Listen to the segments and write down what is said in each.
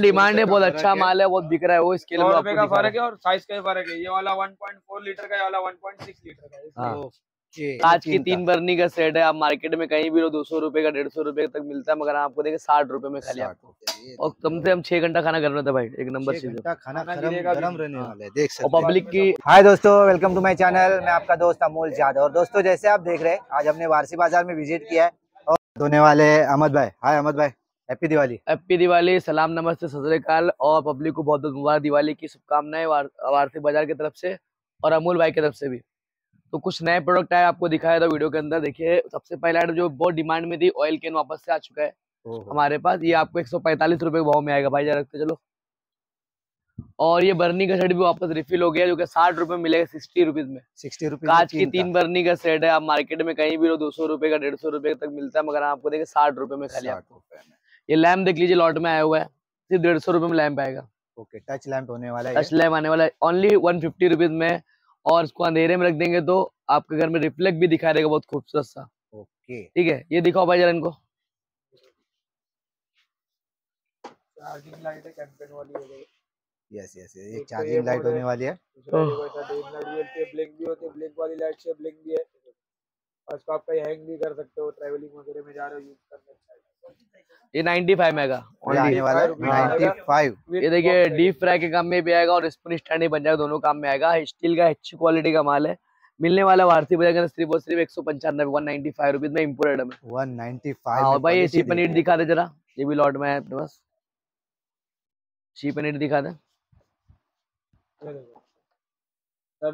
Demand है, बहुत अच्छा माल है, बहुत बिक रहा है, वो स्केल में आपको का फर्क है और साइज का फर्क है। ये वाला 1.4 लीटर का, ये वाला 1.6 लीटर का है। आज की 3 बर्नी का सेट है। आप मार्केट में कहीं भी लो 200 रुपए का 150 रुपए तक मिलता है, मगर आपको देंगे 60 रुपए में खाली आपको। और कम से कम 6 घंटा खाना गर्म रहता है भाई, एक नंबर चीज है। खाना गर्म रहने वाला है, देख सकते हैं पब्लिक की। हाय दोस्तों, वेलकम टू माय चैनल। मैं आपका दोस्त अमोल जाधव। और दोस्तों, जैसे आप देख रहे हैं, आज हमने वारसी बाजार में विजिट किया है और धोने वाले है अहमद भाई। हाय अहमद भाई, हैप्पी दिवाली। हैप्पी दिवाली, सलाम, नमस्ते, सत श्री अकाल। और पब्लिक को बहुत बहुत मुबारक दिवाली की शुभकामनाएं वारसी बाजार की तरफ से और अमोल भाई की तरफ से भी। तो कुछ नए प्रोडक्ट आए, आपको दिखाया था वीडियो के अंदर। देखिए, सबसे पहला आइटम जो बहुत डिमांड में थी, ऑयल कैन वापस से आ चुका है हमारे पास। ये आपको 145 रुपए के भाव में आएगा भाई, जरा रखते चलो। और ये बर्नी का सेट भी वापस रिफिल हो गया, जो कि 60 रुपए में मिलेगा, 60 रुपीज में। 60 रुपीज आज की 3 बर्नी का सेट है। आप मार्केट में कहीं भी लो 200 रुपए का 150 रुपए तक मिलता है, मगर आपको देंगे 60 रुपए में खाली आपको। ये लैम्प देख लीजिए, लॉट में आया हुआ है, सिर्फ 150 रुपए में लैम्प आएगा। ओके, टच लैम्प होने वाला है। टच लैम्प आने वाला है ओनली 150 रुपीज में। और इसको अंधेरे में रख देंगे तो आपके घर में रिफ्लेक्ट भी दिखा रहेगा, बहुत खूबसूरत सा। ओके, ठीक है, ये दिखाओ भाई जरा इनको। चार्जिंग लाइट है, कैंपेन वाली हो गई। यस यस, ये चार्जिंग लाइट होने वाली है। ब्लिंक भी होती है, ब्लिंक वाली लाइट से ब्लिंक भी है। और इसको आप कहीं हैंग भी कर सकते हो, ट्रैवलिंग वगैरह में जा रहे हो यूज करने। ये 95 में आएगा, आने वाला है 95। ये देखिए, डीप फ्राई के काम में भी आएगा और स्पून स्टैंड बन जाएगा, दोनों काम में आएगा। स्टील का अच्छी क्वालिटी का माल है, मिलने वाला वारसी बाजार के अंदर सिर्फ और सिर्फ 195 रुपीज में, इम्पोर्टेड में 195। और भाई ये सी पनीर दिखा दे जरा, ये भी लॉट में है अपने पास। सी पनीर दिखा दे,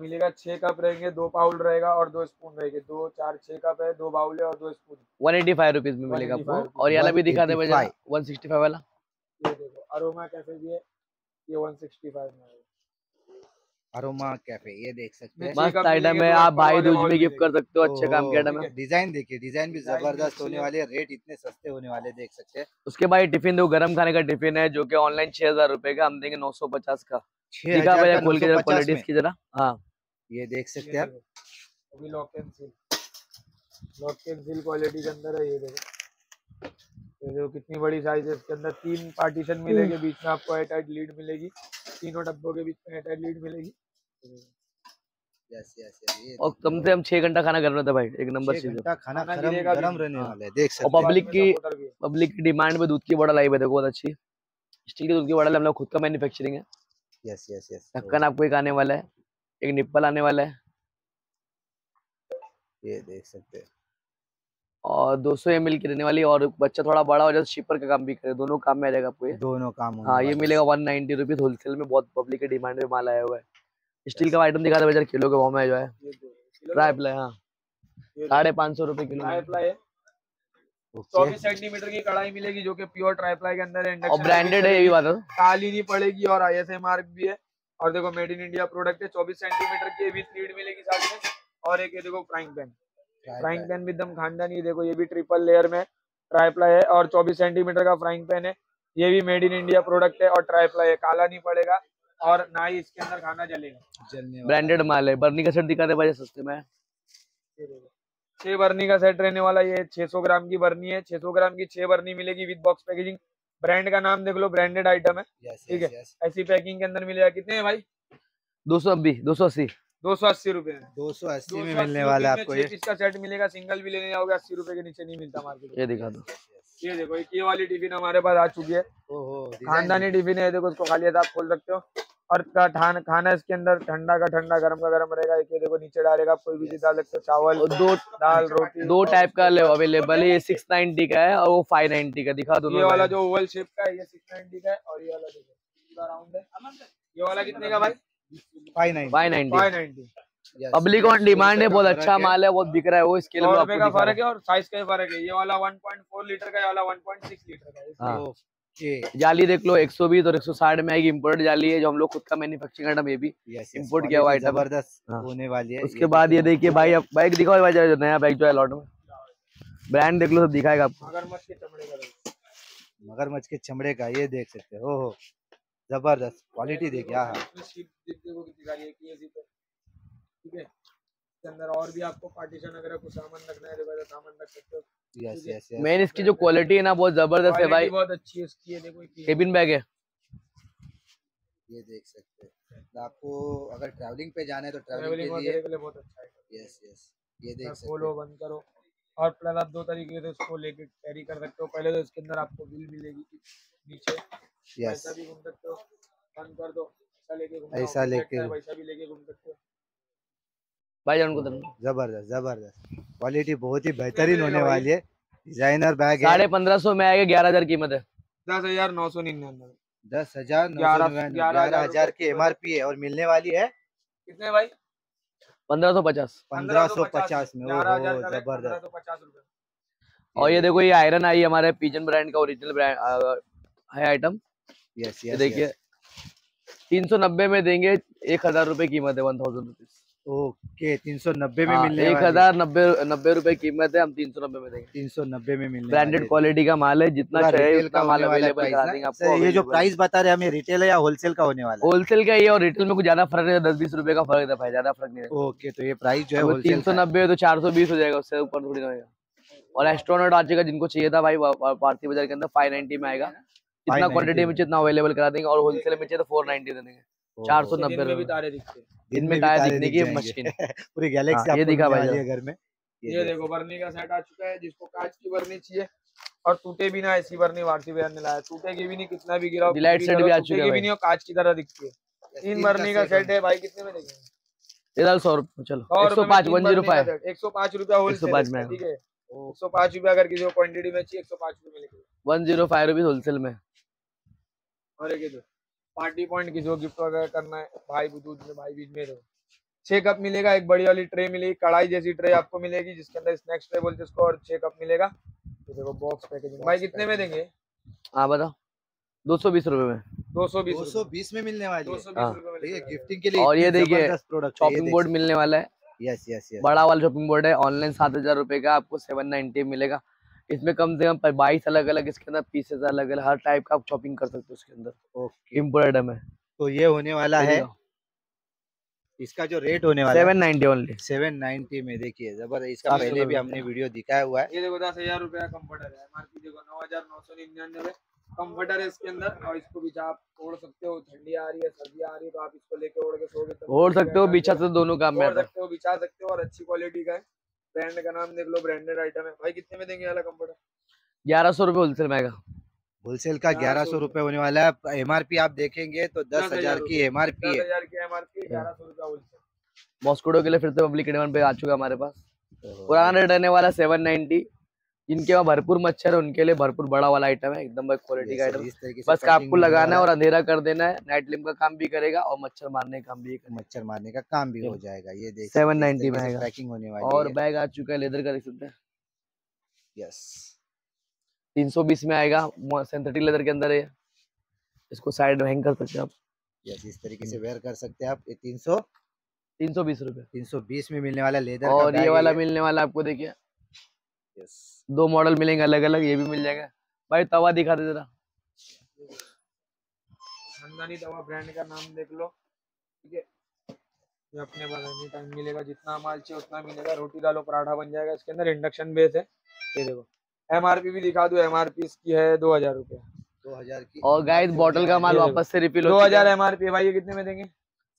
मिलेगा 6 कप रहेंगे, 2 बाउल रहेगा और 2 स्पून रहेंगे। 2, 4, 6 कप है, 2 बाउल है और 2 स्पून। 185 रुपीज में मिलेगा आपको। और ये वाला भी दिखा दे भाई, 165 वाला। ये देखो, अरोमा कैफे भी है, ये 165 में है। अरोमा कैफे, ये देख सकते हैं, मस्त आइटम है। आप भाई दूज में गिफ्ट कर सकते हो, अच्छे काम के आइटम है। डिजाइन देखिए, डिजाइन भी जबरदस्त होने वाले है, रेट इतने सस्ते होने वाले, देख सकते हैं। उसके बाद टिफिन दो, गरम खाने का टिफिन है, जो कि ऑनलाइन 6000 रुपए का, हम देंगे 950 का। खोल के जरा क्वालिटीज की जरा। हाँ, ये देख सकते हैं आप, लॉक एंड सील क्वालिटी के अंदर है। ये देखो कितनी बड़ी साइज है, इसके अंदर 3 पार्टीशन मिलेंगे, बीच में आपको एयरटाइट लीड मिलेगी, तीनों डब्बों के बीच में एयरटाइट लीड मिलेगी। और कम से कम 6 घंटा खाना गर्म रहता है भाई, एक नंबर चीज है। खाना गर्म रहने वाला है, देख सकते हैं। पब्लिक की डिमांड में दूध की बॉटल आई है, देखो बहुत अच्छी स्टील की दूध की बॉटल, हम लोग खुद का मैन्युफैक्चरिंग है। यस यस यस, ढक्कन आपको एक आने वाला है, एक निप्पल आने वाला है, ये देख सकते हैं। और 200 ml की रहने वाली, और बच्चा थोड़ा बड़ा हो जाए शिपर का काम भी करे, दोनों काम में आ जाएगा आपको ये। दोनों काम, हाँ, ये मिलेगा 190 रुपीज होलसेल में। बहुत पब्लिक के डिमांड में माल आया हुआ है। स्टील का आइटम दिखा रहे, किलो के भाव में जो है ट्राई प्लाई, हाँ, 550 रुपए किलो। 24 सेंटीमीटर की कढ़ाई मिलेगी, जो कि प्योर ट्राई प्लाई के अंदर है और ब्रांडेड है, ये भी बात है, काली नहीं पड़ेगी और ISI मार्क भी है। और देखो, मेड इन इंडिया प्रोडक्ट है। 24 सेंटीमीटर की भी लीड मिलेगी साथ में। और एक ये देखो फ्राइंग पैन भी एकदम खानदानी है, देखो ये भी ट्रिपल लेयर में ट्राई प्लाई है और 24 सेंटीमीटर का फ्राइंग पैन है, ये भी मेड इन इंडिया प्रोडक्ट है और ट्राई प्लाई है, काला नहीं पड़ेगा और ना ही इसके अंदर खाना जलेगा, ब्रांडेड माल है। बर्नी का सेट दिखा दे भाई, सस्ते में 6 बर्नी का सेट रहने वाला। ये 600 ग्राम की बर्नी है, 600 ग्राम की 6 बर्नी मिलेगी विद बॉक्स पैकेजिंग। ब्रांड का नाम देख लो, ब्रांडेड आइटम है। ठीक है, ऐसी पैकिंग के अंदर मिलेगा। कितने हैं भाई? 280 रुपए 280 में मिलने वाला आपको। ये इसका सेट मिलेगा, सिंगल भी लेने जाओगे 80 रुपए के नीचे नहीं मिलता मार्केट। ये दिखा दो, ये देखो ये वाली टिफिन हमारे पास आ चुकी है, खानदानी टिफिन है, देखो इसको खाली हाथ आप खोल सकते हो। और खाना इसके अंदर ठंडा का ठंडा, गर्म का गर्म रहेगा। एक देखो नीचे डालेगा, कोई भी चीज डाल सकते हो, चावल, दाल, रोटी, 2 टाइप का अवेलेबल है। ये 690 का है और वो 590 का। दिखा दो, ये वाला जो ओवल शेप का है, ये 690 का है। और ये वाला देखो राउंड है, ये वाला कितने का भाई? 590। पब्लिक ऑन डिमांड है, बहुत अच्छा माल है, बहुत बिक रहा है, वो स्केल में आपको का फर्क है और साइज का फर्क है। ये वाला 1.4 लीटर का, ये वाला 1.6 लीटर का है। जाली देख लो, 120 और 160 में आएगी। इम्पोर्टेड जाली है, जो हम लोग खुद का मैन्युफैक्चरिंग आइटम, ये भी इम्पोर्ट किया हुआ आइटम, जबरदस्त होने वाली है। उसके बाद ये देखिए भाई, आप बाइक दिखाओ भाई, जो नया बाइक जो है लॉट में, ब्रांड देख लो, सब दिखाएगा आपको। मगरमच्छ के चमड़े का, ये देख सकते हो, जबरदस्त क्वालिटी देखिए। और भी आपको पार्टीशन वगैरह कुछ सामान रखना है तो सामान रख सकते हो। यस यस, इसकी जो क्वालिटी है ना, बहुत जबरदस्त है भाई, बहुत अच्छी है इसकी। ये देखो, केबिन बैग है, ये देख सकते हैं। तो आपको अगर ट्रैवलिंग पे जाना है तो ट्रैवलिंग के लिए बहुत अच्छा है। यस यस, ये देख सकते हो, खोलो बंद करो और प्लस आप दो तरीके से इसको लेके कैरी कर सकते हो। पहले तो इसके अंदर आपको बिल मिलेगी नीचे, ऐसा भी घूम सकते हो, बंद कर दो, ऐसा लेके वैसा भी लेके घूम सकते हो। भाई जान को जबरदस्त जबरदस्त क्वालिटी बहुत ही बेहतरीन होने वाली है। डिजाइनर बैग है, 1550 में आएगा, 11000 कीमत है, 10999, 10999 की MRP है और मिलने वाली है कितने भाई, 1550, 1550 में। जबरदस्त। और ये देखो, ये आयरन आई हमारे पिजन ब्रांड का ओरिजिनल ब्रांड है आइटम। यस यस, देखिए 390 में देंगे, 1000 रुपए कीमत है, 1000 रुपीज। ओके, 390 में मिलने वाली, 1090 रुपए कीमत है, हम 390 में देंगे, 390 में मिलने। ब्रांडेड क्वालिटी का माल है, जितना चाहिए उतना माल अवेलेबल करा देंगे आपको। ये जो प्राइस बता रहे हैं, हमें रिटेल है या होलसेल का होने वाला है? होलसेल का ये, और रिटेल में कुछ ज्यादा फर्क है, 10-20 रुपए का फर्क रहता है, ज्यादा फर्क नहीं है। ओके, तो ये प्राइस जो है 390 है तो 420 हो जाएगा, उससे ऊपर थोड़ी ना होगा। और एस्ट्रोनॉट आज का जिनको चाहिए था भाई, वारसी बाजार के अंदर 590 में आएगा, जितना क्वांटिटी में जितना अवेलेबल करा देंगे। और होलसेल में चाहिए तो 490 दे देंगे, 490 में भी तारे दिखते हैं। दिन में तारे दिखने की मशीन पूरी गैलेक्सी आपको दिखा भाई घर में। ये देखो, बर्नी का सेट आ चुका है, जिसको कांच की बर्नी चाहिए और टूटे भी ना, ऐसी बर्नी वारसी बाजार ने लाया, टूटे की भी नहीं, कितना भी गिराओ, डिलाइट सेट भी आ चुका है, भी नहीं, कांच की तरह दिखती है। 3 बर्नी का सेट है भाई, कितने में देंगे? 100 रुपए। चलो 105 105 रुपया होलसेल में, ठीक है, 105 रुपया अगर किसी को क्वांटिटी में चाहिए, 105 रुपए लेके 105 रुपीज होलसेल में। और एक दो पार्टी पॉइंट किसी को गिफ्ट वगैरह करना है, भाई बुद्धूज में, भाई बीच में रहो। 6 कप मिलेगा, एक बड़ी वाली ट्रे मिलेगी, कढ़ाई जैसी ट्रे आपको मिलेगी, जिसके अंदर स्नैक्स ट्रे बोलते इसको, और 6 कप मिलेगा। तो देखो बॉक्स पैकेजिंग भाई, कितने में देंगे हाँ बताओ? 220 रुपए में, 220 में मिलने वाली, 220 रुपए में गिफ्टिंग के लिए। और ये देखिए, शॉपिंग बोर्ड मिलने वाला है। यस यस, बड़ा वाला शॉपिंग बोर्ड है, ऑनलाइन 7000 रुपए का, आपको 790 मिलेगा। इसमें कम से कम 22 अलग अलग इसके अंदर पीसेस अलग अलग, हर टाइप का आप शॉपिंग कर सकते हो इसके अंदर, इम्पोर्टेड है। तो ये होने वाला है, इसका जो रेट होने वाला 790 ओनली, 790 में। देखिए जबरदस्त, इसका पहले भी हमने वीडियो दिखाया हुआ है। ये देखो 10000 रुपए का कंफर्टर है, MRP देखो 9999 कंफर्टर है इसके अंदर। और इसको बीच आप ओढ़ सकते हो, ठंडी आ रही है, सर्दी आ रही है, तो आप इसको लेके ओढ़ के सोगे, ओढ़ सकते हो, बिछा सकते हो, दोनों काम में ओढ़ सकते हो, बिछा सकते हो। और अच्छी क्वालिटी का है, ब्रांड का नाम देख लो, ब्रांडेड आइटम है। भाई कितने में देंगे वाला कंफर्टर? 1100 रुपए होलसेल में आएगा, होलसेल का 1100 रुपए होने वाला है। MRP आप देखेंगे तो 10000 की MRP है, 10000 की MRP, 1100 रुपए होलसेल। मॉस्कोडो के लिए फिर से पब्लिक एडवान पे आ चुका हमारे पास, पुराना रेट रहने वाला 790। जिनके वहाँ भरपूर मच्छर है, उनके लिए भरपूर बड़ा वाला आइटम है, एकदम भाई क्वालिटी का आइटम। बस आपको लगाना है और अंधेरा कर देना है, नाइट लिम का काम भी करेगा और मच्छर मारने का काम भी, मच्छर मारने का काम भी हो जाएगा। ये देख 790 में आएगा, पैकिंग होने वाली है। और बैग आ चुका है, लेदर का देख सकते हैं। यस, 320 में आएगा, सिंथेटिक लेदर के अंदर है, इसको साइड हैंग कर सकते हैं आप। यस, इस तरीके से वेयर कर सकते हैं आप। ये 320 रुपए 320 में मिलने वाला लेदर। और ये वाला मिलने वाला आपको, देखिये 2 मॉडल मिलेंगे अलग अलग, ये भी मिल जाएगा। भाई तवा दिखा दे जरा, खानदानी तवा, ब्रांड का नाम देख लो, ठीक है। ये अपने पास टाइम मिलेगा, जितना माल चाहिए उतना मिलेगा, रोटी डालो पराठा बन जाएगा इसके अंदर, इंडक्शन बेस है। ये देखो MRP भी दिखा दो, MRP इसकी है 2000 रुपए, 2000 की। और गाइस बॉटल का माल वापस से रिफिल, 2000 MRP है। भाई ये कितने में देंगे?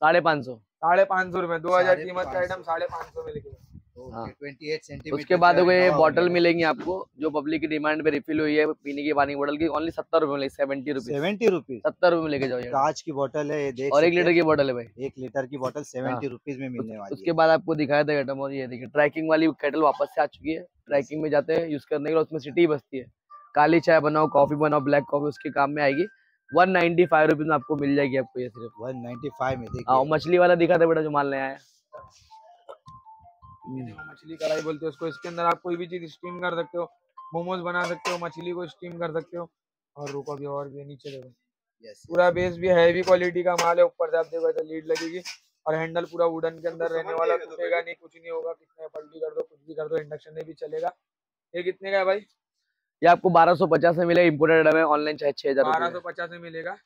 550, 550 रुपए, 2000 कीमत का आइटम 550 में लेके। हाँ। 28 उसके बाद ये बॉटल मिलेंगी आपको, जो पब्लिक की डिमांड पे रिफिल हुई है, पीने की पानी बॉटल की, ओनली 70 रुपए, 70 रुपीज, 70 रुपए में लेके जाओ। कांच की बॉटल है ये देख, और 1 लीटर की बॉटल है भाई, 1 लीटर की बॉटल 70 रुपीज में मिलने वाली है। उसके बाद आपको दिखाया था आइटम। और ये देखिए ट्रैकिंग वाली केटल वापस से आ चुकी है, ट्रैकिंग में जाते हैं यूज करने के लिए, उसमें सिटी बसती है, काली चाय बनाओ, कॉफी बनाओ, ब्लैक कॉफी, उसके काम में आएगी। 195 रुपीज में आपको मिल जाएगी, आपको ये सिर्फ 195 में। देखिए मछली वाला दिखा था बेटा, जो माल नया है, मछली कढ़ाई बोलते हैं उसको, इसके अंदर आप कोई भी चीज स्टीम कर सकते हो, मोमोज बना सकते हो, मछली को स्टीम कर सकते हो। और रुको भी, और भी नीचे देखो। यस, पूरा बेस भी हैवी क्वालिटी का माल है, ऊपर से आप देखो तो लीड लगेगी, और हैंडल पूरा वुडन के अंदर रहने वाला, टूटेगा नहीं, कुछ नहीं होगा, कितने पलटी कर दो, कुछ भी कर दो, इंडक्शन में भी चलेगा। ये कितने का है भाई? ये आपको 1250 में मिलेगा, इम्पोर्टेड है, ऑनलाइन 6000 1250 में मिलेगा।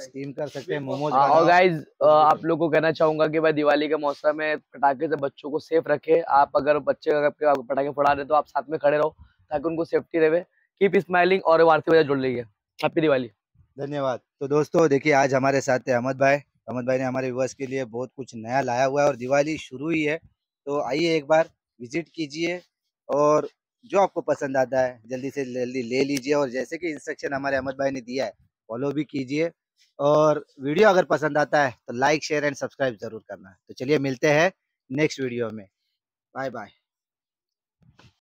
स्टीम कर सकते हैं मोमोज। और गाइज आप लोगों को कहना चाहूंगा कि भाई दिवाली के मौसम में पटाखे से बच्चों को सेफ रखे आप। अगर बच्चे अगर पटाखे फड़ा रहे तो आप साथ में खड़े रहो, ताकि उनको सेफ्टी रहे। कीप स्माइलिंग और वारसी बाजार जुड़ लीजिए। हैप्पी दिवाली। धन्यवाद। तो दोस्तों देखिए आज हमारे साथ है अहमद भाई। अहमद भाई ने हमारे व्यूअर्स के लिए बहुत कुछ नया लाया हुआ है और दिवाली शुरू ही है, तो आइए एक बार विजिट कीजिए और जो आपको पसंद आता है जल्दी से जल्दी ले लीजिए। और जैसे कि इंस्ट्रक्शन हमारे अहमद भाई ने दिया है फॉलो भी कीजिए, और वीडियो अगर पसंद आता है तो लाइक शेयर एंड सब्सक्राइब जरूर करना। तो चलिए मिलते हैं नेक्स्ट वीडियो में, बाय बाय।